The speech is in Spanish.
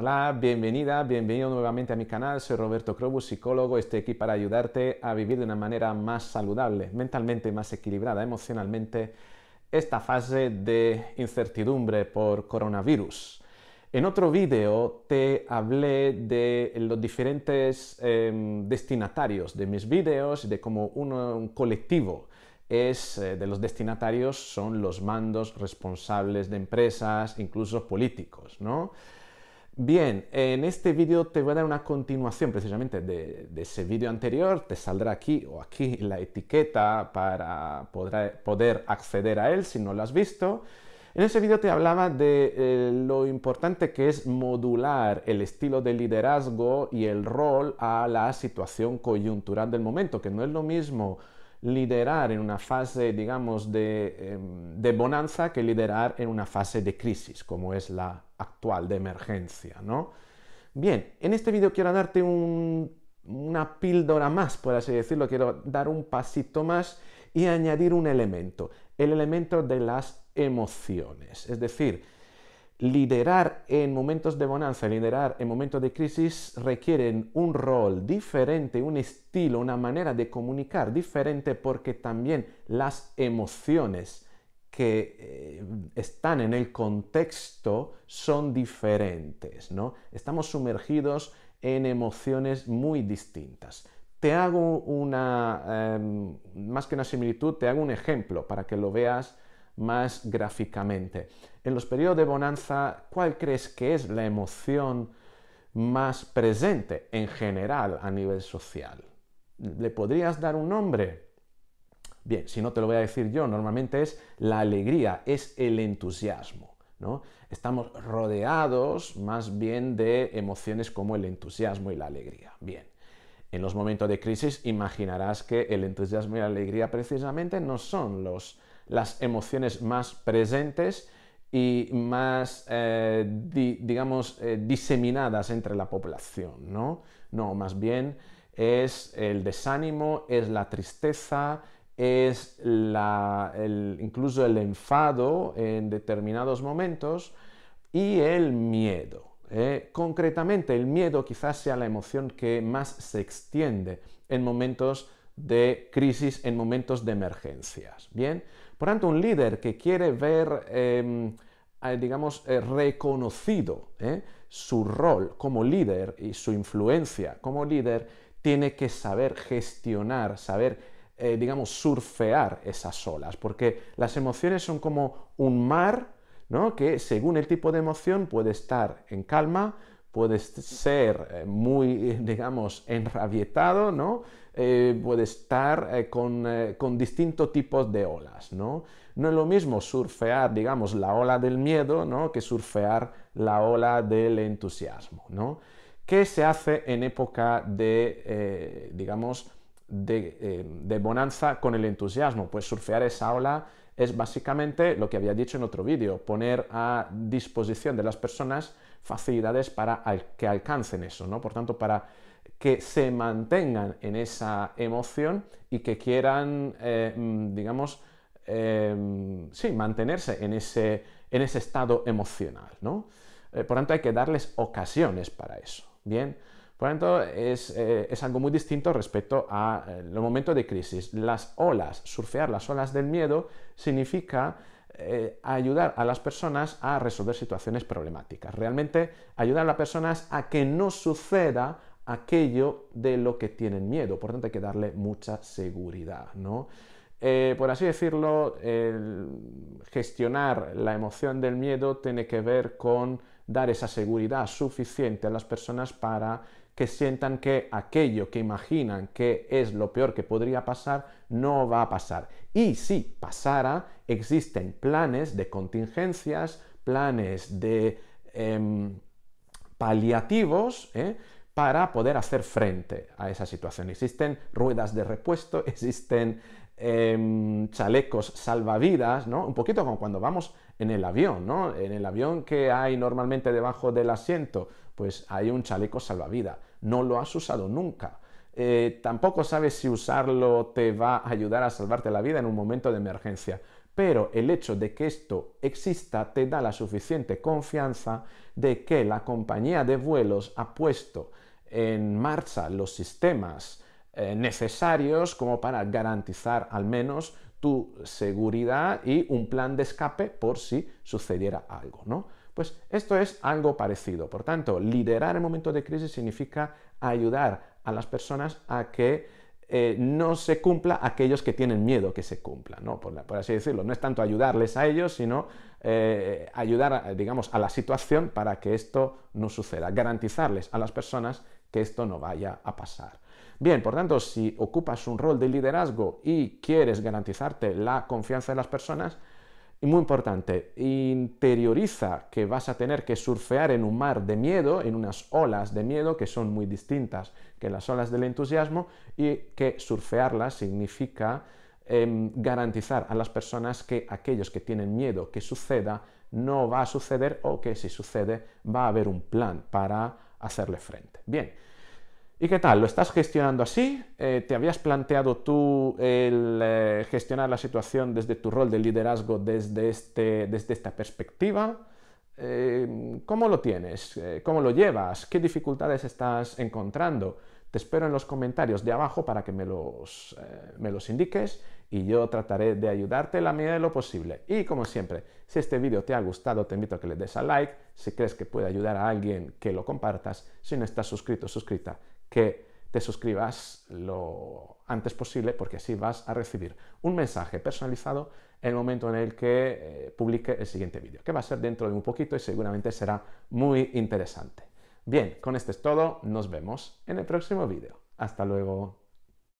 Hola, bienvenida, bienvenido nuevamente a mi canal. Soy Roberto Crobu, psicólogo. Estoy aquí para ayudarte a vivir de una manera más saludable, mentalmente más equilibrada, emocionalmente, esta fase de incertidumbre por coronavirus. En otro vídeo te hablé de los diferentes destinatarios de mis vídeos, de cómo un colectivo de los destinatarios son los mandos responsables de empresas, incluso políticos, ¿no? Bien, en este vídeo te voy a dar una continuación precisamente de ese vídeo anterior. Te saldrá aquí o aquí la etiqueta para poder acceder a él si no lo has visto. En ese vídeo te hablaba de lo importante que es modular el estilo de liderazgo y el rol a la situación coyuntural del momento, que no es lo mismo liderar en una fase, digamos, de bonanza que liderar en una fase de crisis, como es la actual, de emergencia, ¿no? Bien, en este vídeo quiero darte una píldora más, por así decirlo, quiero dar un pasito más y añadir un elemento, el elemento de las emociones, es decir, liderar en momentos de bonanza, liderar en momentos de crisis requieren un rol diferente, un estilo, una manera de comunicar diferente, porque también las emociones que están en el contexto son diferentes, ¿no? Estamos sumergidos en emociones muy distintas. Te hago más que una similitud, te hago un ejemplo para que lo veas más gráficamente. En los periodos de bonanza, ¿cuál crees que es la emoción más presente en general a nivel social? ¿Le podrías dar un nombre? Bien, si no te lo voy a decir yo, normalmente es la alegría, es el entusiasmo, ¿no? Estamos rodeados más bien de emociones como el entusiasmo y la alegría. Bien, en los momentos de crisis imaginarás que el entusiasmo y la alegría precisamente no son las emociones más presentes y más, diseminadas entre la población, ¿no? No, más bien es el desánimo, es la tristeza, es incluso el enfado en determinados momentos y el miedo. Concretamente, el miedo quizás sea la emoción que más se extiende en momentos de crisis, en momentos de emergencias. Bien, por tanto, un líder que quiere ver, reconocido su rol como líder y su influencia como líder, tiene que saber gestionar, saber surfear esas olas, porque las emociones son como un mar, ¿no? Que según el tipo de emoción puede estar en calma, puede ser muy, enrabietado, ¿no? Puede estar con distintos tipos de olas, ¿no? No es lo mismo surfear, la ola del miedo, ¿no? Que surfear la ola del entusiasmo, ¿no? ¿Qué se hace en época de bonanza con el entusiasmo? Pues surfear esa ola es básicamente lo que había dicho en otro vídeo, poner a disposición de las personas facilidades para que alcancen eso, ¿no? Por tanto, para que se mantengan en esa emoción y que quieran, mantenerse en ese estado emocional, ¿no? Por tanto, hay que darles ocasiones para eso, ¿bien? Por lo tanto, es algo muy distinto respecto a los momentos de crisis. Las olas, surfear las olas del miedo, significa ayudar a las personas a resolver situaciones problemáticas. Realmente ayudar a las personas a que no suceda aquello de lo que tienen miedo. Por lo tanto, hay que darle mucha seguridad, ¿no? Por así decirlo, gestionar la emoción del miedo tiene que ver con dar esa seguridad suficiente a las personas para que sientan que aquello que imaginan que es lo peor que podría pasar, no va a pasar. Y si pasara, existen planes de contingencias, planes de paliativos, para poder hacer frente a esa situación. Existen ruedas de repuesto, existen chalecos salvavidas, ¿no? Un poquito como cuando vamos en el avión, ¿no? En el avión, que hay normalmente debajo del asiento, pues hay un chaleco salvavidas. No lo has usado nunca. Tampoco sabes si usarlo te va a ayudar a salvarte la vida en un momento de emergencia, pero el hecho de que esto exista te da la suficiente confianza de que la compañía de vuelos ha puesto en marcha los sistemas necesarios como para garantizar al menos tu seguridad y un plan de escape por si sucediera algo, ¿no? Pues esto es algo parecido. Por tanto, liderar en momentos de crisis significa ayudar a las personas a que no se cumpla aquellos que tienen miedo que se cumpla, ¿no? Por así decirlo. No es tanto ayudarles a ellos, sino ayudar, digamos, a la situación para que esto no suceda. Garantizarles a las personas que esto no vaya a pasar. Bien, por tanto, si ocupas un rol de liderazgo y quieres garantizarte la confianza de las personas, y muy importante, interioriza que vas a tener que surfear en un mar de miedo, en unas olas de miedo que son muy distintas que las olas del entusiasmo, y que surfearlas significa garantizar a las personas que aquellos que tienen miedo que suceda no va a suceder, o que si sucede va a haber un plan para hacerle frente. Bien. ¿Y qué tal? ¿Lo estás gestionando así? ¿Te habías planteado tú el gestionar la situación desde tu rol de liderazgo, desde esta perspectiva? ¿Cómo lo tienes? ¿Cómo lo llevas? ¿Qué dificultades estás encontrando? Te espero en los comentarios de abajo para que me los indiques, y yo trataré de ayudarte en la medida de lo posible. Y como siempre, si este vídeo te ha gustado, te invito a que le des a like. Si crees que puede ayudar a alguien, que lo compartas. Si no estás suscrito o suscrita, que te suscribas lo antes posible, porque así vas a recibir un mensaje personalizado en el momento en el que publique el siguiente vídeo, que va a ser dentro de un poquito y seguramente será muy interesante. Bien, con esto es todo, nos vemos en el próximo vídeo. Hasta luego.